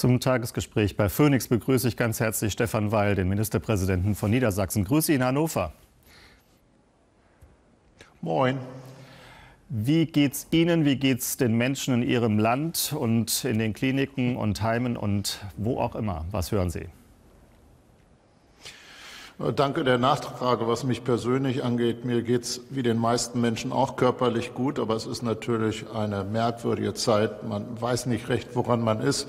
Zum Tagesgespräch bei Phoenix begrüße ich ganz herzlich Stephan Weil, den Ministerpräsidenten von Niedersachsen. Grüße ihn, Hannover. Moin. Wie geht's Ihnen, wie geht's den Menschen in Ihrem Land und in den Kliniken und Heimen und wo auch immer? Was hören Sie? Danke der Nachfrage. Was mich persönlich angeht, mir geht es wie den meisten Menschen auch körperlich gut, aber es ist natürlich eine merkwürdige Zeit. Man weiß nicht recht, woran man ist.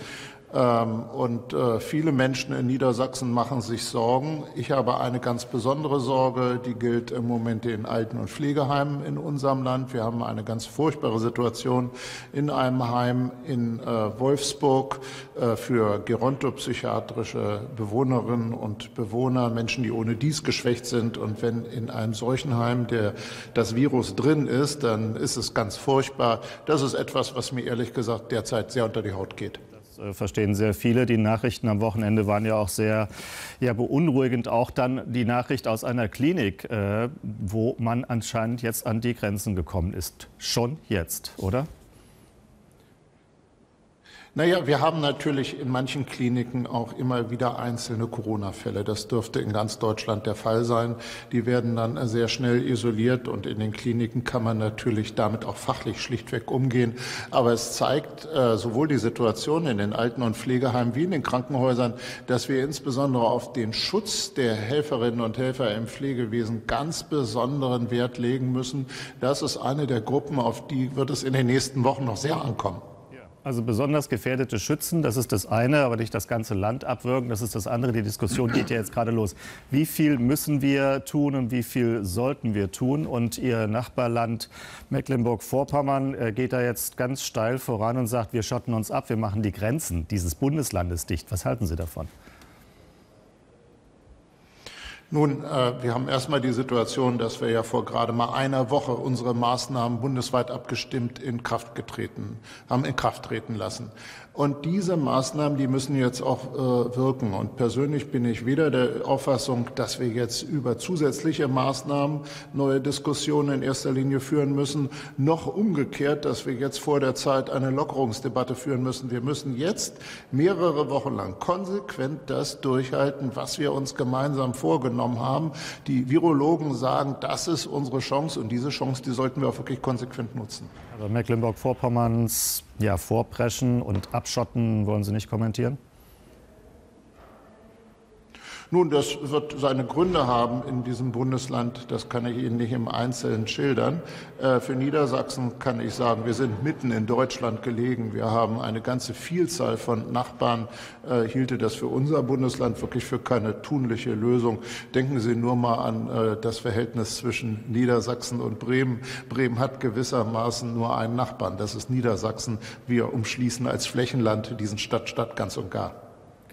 Und viele Menschen in Niedersachsen machen sich Sorgen. Ich habe eine ganz besondere Sorge, die gilt im Moment den Alten- und Pflegeheimen in unserem Land. Wir haben eine ganz furchtbare Situation in einem Heim in Wolfsburg für gerontopsychiatrische Bewohnerinnen und Bewohner, Menschen, die ohne dies geschwächt sind. Und wenn in einem solchen Heim das Virus drin ist, dann ist es ganz furchtbar. Das ist etwas, was mir ehrlich gesagt derzeit sehr unter die Haut geht. Verstehen sehr viele. Die Nachrichten am Wochenende waren ja auch sehr beunruhigend. Auch dann die Nachricht aus einer Klinik, wo man anscheinend jetzt an die Grenzen gekommen ist. Schon jetzt, oder? Naja, wir haben natürlich in manchen Kliniken auch immer wieder einzelne Corona-Fälle. Das dürfte in ganz Deutschland der Fall sein. Die werden dann sehr schnell isoliert und in den Kliniken kann man natürlich damit auch fachlich schlichtweg umgehen. Aber es zeigt sowohl die Situation in den Alten- und Pflegeheimen wie in den Krankenhäusern, dass wir insbesondere auf den Schutz der Helferinnen und Helfer im Pflegewesen ganz besonderen Wert legen müssen. Das ist eine der Gruppen, auf die wird es in den nächsten Wochen noch sehr ankommen. Also besonders Gefährdete schützen, das ist das eine, aber nicht das ganze Land abwürgen, das ist das andere. Die Diskussion geht ja jetzt gerade los. Wie viel müssen wir tun und wie viel sollten wir tun? Und Ihr Nachbarland Mecklenburg-Vorpommern geht da jetzt ganz steil voran und sagt, wir schotten uns ab, wir machen die Grenzen dieses Bundeslandes dicht. Was halten Sie davon? Nun, wir haben erstmal die Situation, dass wir ja vor gerade mal einer Woche unsere Maßnahmen bundesweit abgestimmt in Kraft treten lassen. Und diese Maßnahmen, die müssen jetzt auch wirken. Und persönlich bin ich weder der Auffassung, dass wir jetzt über zusätzliche Maßnahmen neue Diskussionen in erster Linie führen müssen, noch umgekehrt, dass wir jetzt vor der Zeit eine Lockerungsdebatte führen müssen. Wir müssen jetzt mehrere Wochen lang konsequent das durchhalten, was wir uns gemeinsam vorgenommen haben. Die Virologen sagen, das ist unsere Chance und diese Chance, die sollten wir auch wirklich konsequent nutzen. Also Mecklenburg-Vorpommerns vorpreschen und abschotten, wollen Sie nicht kommentieren? Nun, das wird seine Gründe haben in diesem Bundesland. Das kann ich Ihnen nicht im Einzelnen schildern. Für Niedersachsen kann ich sagen, wir sind mitten in Deutschland gelegen. Wir haben eine ganze Vielzahl von Nachbarn. Ich hielte das für unser Bundesland wirklich für keine tunliche Lösung. Denken Sie nur mal an das Verhältnis zwischen Niedersachsen und Bremen. Bremen hat gewissermaßen nur einen Nachbarn. Das ist Niedersachsen. Wir umschließen als Flächenland diesen Stadt ganz und gar.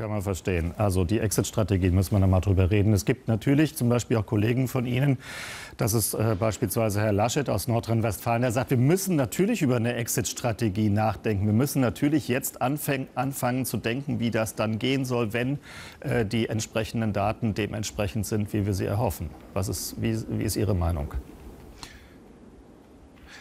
Kann man verstehen. Also die Exit-Strategie müssen wir noch mal drüber reden. Es gibt natürlich zum Beispiel auch Kollegen von Ihnen, das ist beispielsweise Herr Laschet aus Nordrhein-Westfalen, der sagt, wir müssen natürlich über eine Exit-Strategie nachdenken. Wir müssen natürlich jetzt anfangen zu denken, wie das dann gehen soll, wenn die entsprechenden Daten dementsprechend sind, wie wir sie erhoffen. Wie ist Ihre Meinung?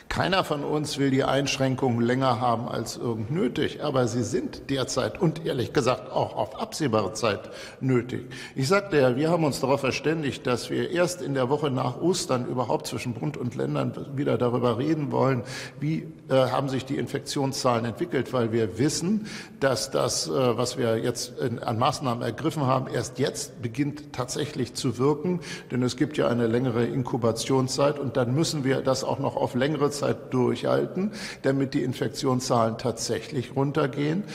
Keiner von uns will die Einschränkungen länger haben als irgend nötig, aber sie sind derzeit und ehrlich gesagt auch auf absehbare Zeit nötig. Ich sagte ja, wir haben uns darauf verständigt, dass wir erst in der Woche nach Ostern überhaupt zwischen Bund und Ländern wieder darüber reden wollen, wie haben sich die Infektionszahlen entwickelt, weil wir wissen, dass das, was wir jetzt an Maßnahmen ergriffen haben, erst jetzt beginnt tatsächlich zu wirken, denn es gibt ja eine längere Inkubationszeit und dann müssen wir das auch noch auf längere Zeit durchhalten, damit die Infektionszahlen tatsächlich runtergehen.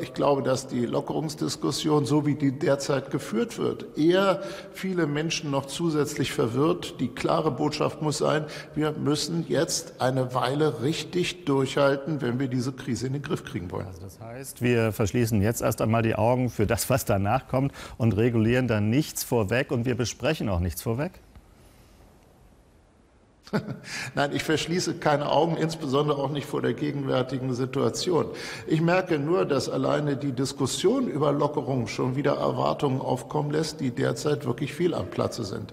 Ich glaube, dass die Lockerungsdiskussion, so wie die derzeit geführt wird, eher viele Menschen noch zusätzlich verwirrt. Die klare Botschaft muss sein, wir müssen jetzt eine Weile richtig durchhalten, wenn wir diese Krise in den Griff kriegen wollen. Also das heißt, wir verschließen jetzt erst einmal die Augen für das, was danach kommt und regulieren dann nichts vorweg und wir besprechen auch nichts vorweg? Nein, ich verschließe keine Augen, insbesondere auch nicht vor der gegenwärtigen Situation. Ich merke nur, dass alleine die Diskussion über Lockerungen schon wieder Erwartungen aufkommen lässt, die derzeit wirklich viel am Platze sind.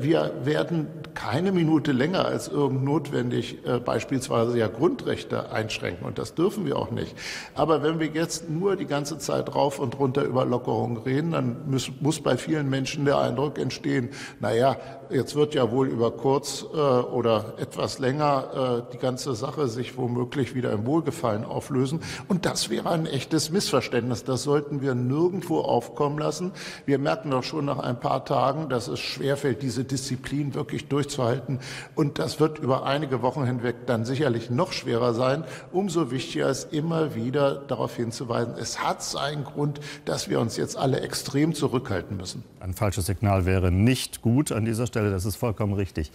Wir werden keine Minute länger als irgend notwendig beispielsweise ja Grundrechte einschränken, und das dürfen wir auch nicht. Aber wenn wir jetzt nur die ganze Zeit rauf und runter über Lockerungen reden, dann muss bei vielen Menschen der Eindruck entstehen, naja, jetzt wird ja wohl über kurz oder etwas länger die ganze Sache sich womöglich wieder im Wohlgefallen auflösen. Und das wäre ein echtes Missverständnis. Das sollten wir nirgendwo aufkommen lassen. Wir merken doch schon nach ein paar Tagen, dass es schwerfällt, diese Disziplin wirklich durchzuhalten. Und das wird über einige Wochen hinweg dann sicherlich noch schwerer sein. Umso wichtiger ist immer wieder darauf hinzuweisen, es hat seinen Grund, dass wir uns jetzt alle extrem zurückhalten müssen. Ein falsches Signal wäre nicht gut an dieser Stelle. Das ist vollkommen richtig.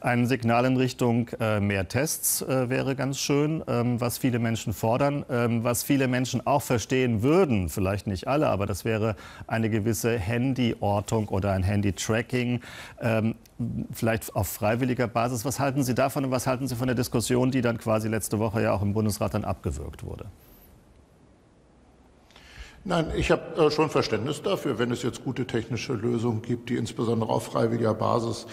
Ein Signal in Richtung mehr Tests wäre ganz schön, was viele Menschen fordern, was viele Menschen auch verstehen würden, vielleicht nicht alle, aber das wäre eine gewisse Handyortung oder ein Handy-Tracking, vielleicht auf freiwilliger Basis. Was halten Sie davon und was halten Sie von der Diskussion, die dann quasi letzte Woche ja auch im Bundesrat dann abgewürgt wurde? Nein, ich habe schon Verständnis dafür, wenn es jetzt gute technische Lösungen gibt, die insbesondere auf freiwilliger Basis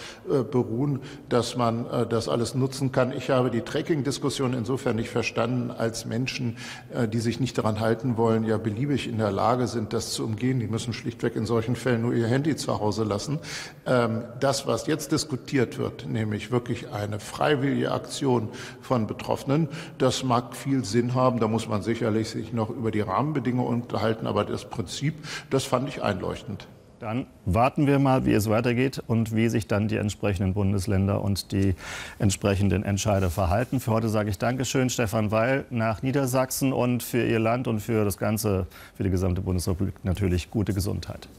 beruhen, dass man das alles nutzen kann. Ich habe die Tracking-Diskussion insofern nicht verstanden, als Menschen, die sich nicht daran halten wollen, ja beliebig in der Lage sind, das zu umgehen. Die müssen schlichtweg in solchen Fällen nur ihr Handy zu Hause lassen. Das, was jetzt diskutiert wird, nämlich wirklich eine freiwillige Aktion von Betroffenen, das mag viel Sinn haben. Da muss man sicherlich sich noch über die Rahmenbedingungen unterhalten. Aber das Prinzip, das fand ich einleuchtend. Dann warten wir mal, wie es weitergeht und wie sich dann die entsprechenden Bundesländer und die entsprechenden Entscheider verhalten. Für heute sage ich Dankeschön, Stephan Weil, nach Niedersachsen, und für Ihr Land und für das Ganze, für die gesamte Bundesrepublik natürlich gute Gesundheit.